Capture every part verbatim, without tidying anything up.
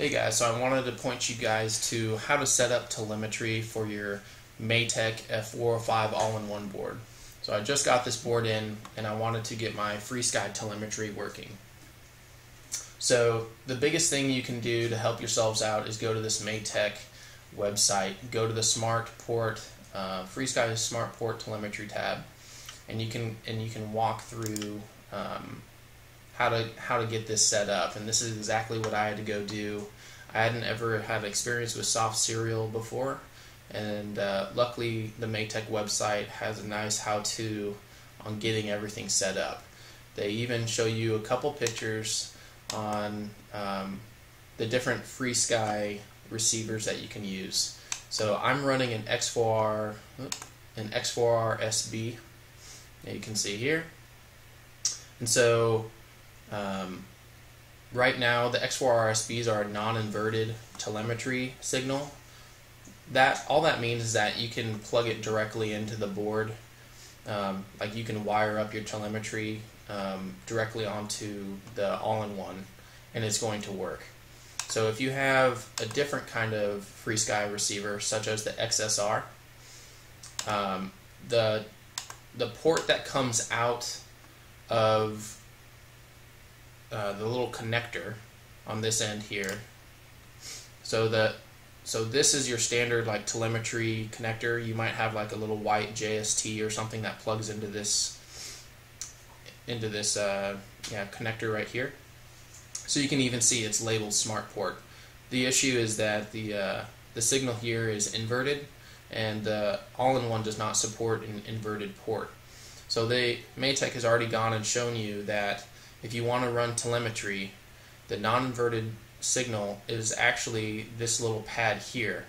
Hey guys, so I wanted to point you guys to how to set up telemetry for your Matek F four oh five all-in-one board. So I just got this board in and I wanted to get my FrSky telemetry working. So the biggest thing you can do to help yourselves out is go to this Matek website, go to the Smart Port, uh, FrSky Smart Port telemetry tab, and you can and you can walk through um, How to, how to get this set up, and this is exactly what I had to go do. I hadn't ever had experience with soft serial before, and uh, luckily the Matek website has a nice how-to on getting everything set up. They even show you a couple pictures on um, the different FrSky receivers that you can use. So I'm running an X four R, an X four R S B, that you can see here, and so Um, right now the X four R S Bs are a non-inverted telemetry signal. That all that means is that you can plug it directly into the board. Um, like you can wire up your telemetry um, directly onto the all-in-one and it's going to work. So if you have a different kind of FrSky receiver such as the X S R, um, the, the port that comes out of Uh, the little connector on this end here. So the so this is your standard like telemetry connector. You might have like a little white J S T or something that plugs into this into this uh, yeah connector right here. So you can even see it's labeled Smart Port. The issue is that the uh, the signal here is inverted, and the all-in-one does not support an inverted port. So they Matek has already gone and shown you that if you want to run telemetry, the non-inverted signal is actually this little pad here.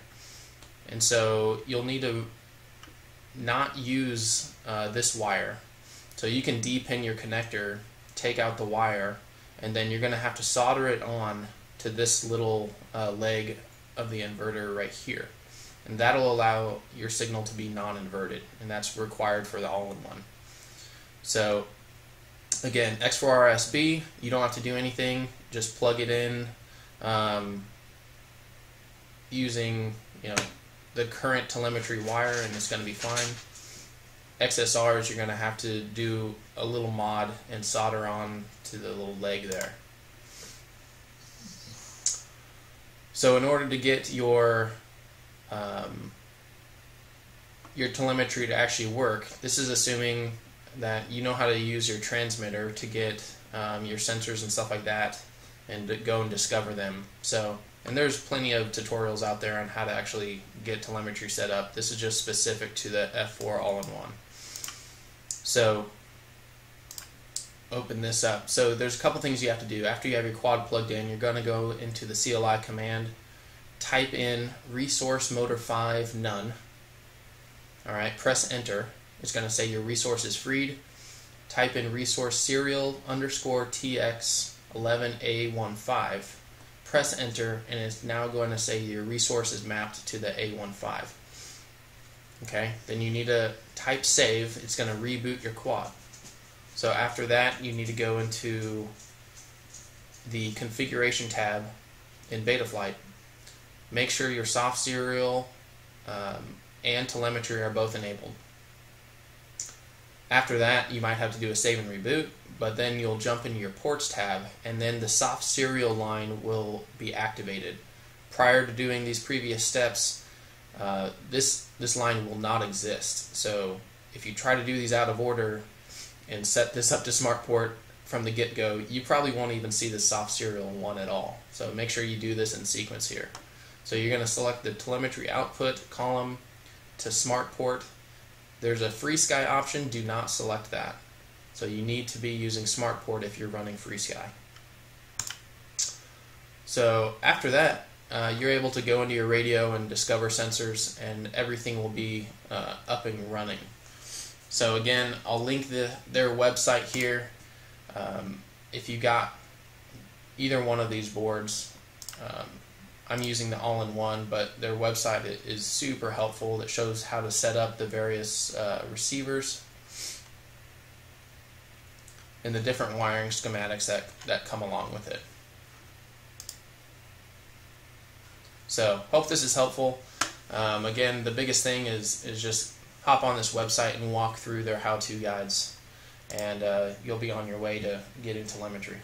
And so you'll need to not use uh, this wire. So you can de-pin your connector, take out the wire, and then you're going to have to solder it on to this little uh, leg of the inverter right here. And that'll allow your signal to be non-inverted, and that's required for the all-in-one. So again, X four R S B, you don't have to do anything, just plug it in um, using you know the current telemetry wire and it's going to be fine. X S Rs, you're going to have to do a little mod and solder on to the little leg there. So in order to get your um, your telemetry to actually work, this is assuming that you know how to use your transmitter to get um, your sensors and stuff like that and to go and discover them. So, and there's plenty of tutorials out there on how to actually get telemetry set up. This is just specific to the F four all-in-one. So open this up. So there's a couple things you have to do. After you have your quad plugged in, you're going to go into the C L I command, type in resource motor five none. Alright, press enter. It's going to say your resource is freed. Type in resource serial underscore T X eleven A fifteen. Press enter, and it's now going to say your resource is mapped to the A fifteen. Okay, then you need to type save. It's going to reboot your quad. So after that, you need to go into the configuration tab in Betaflight. Make sure your soft serial um, and telemetry are both enabled. After that, you might have to do a save and reboot, but then you'll jump into your ports tab, and then the soft serial line will be activated. Prior to doing these previous steps, uh, this, this line will not exist. So if you try to do these out of order and set this up to Smart Port from the get-go, you probably won't even see the soft serial one at all. So make sure you do this in sequence here. So you're going to select the telemetry output column to Smart Port. There's a FrSky option, do not select that. So you need to be using Smart Port if you're running FrSky. So after that, uh, you're able to go into your radio and discover sensors, and everything will be uh, up and running. So again, I'll link the, their website here. Um, if you got either one of these boards, um, I'm using the all-in-one, but their website is super helpful. It shows how to set up the various uh, receivers and the different wiring schematics that, that come along with it. So hope this is helpful. Um, again, the biggest thing is is just hop on this website and walk through their how-to guides, and uh, you'll be on your way to getting telemetry.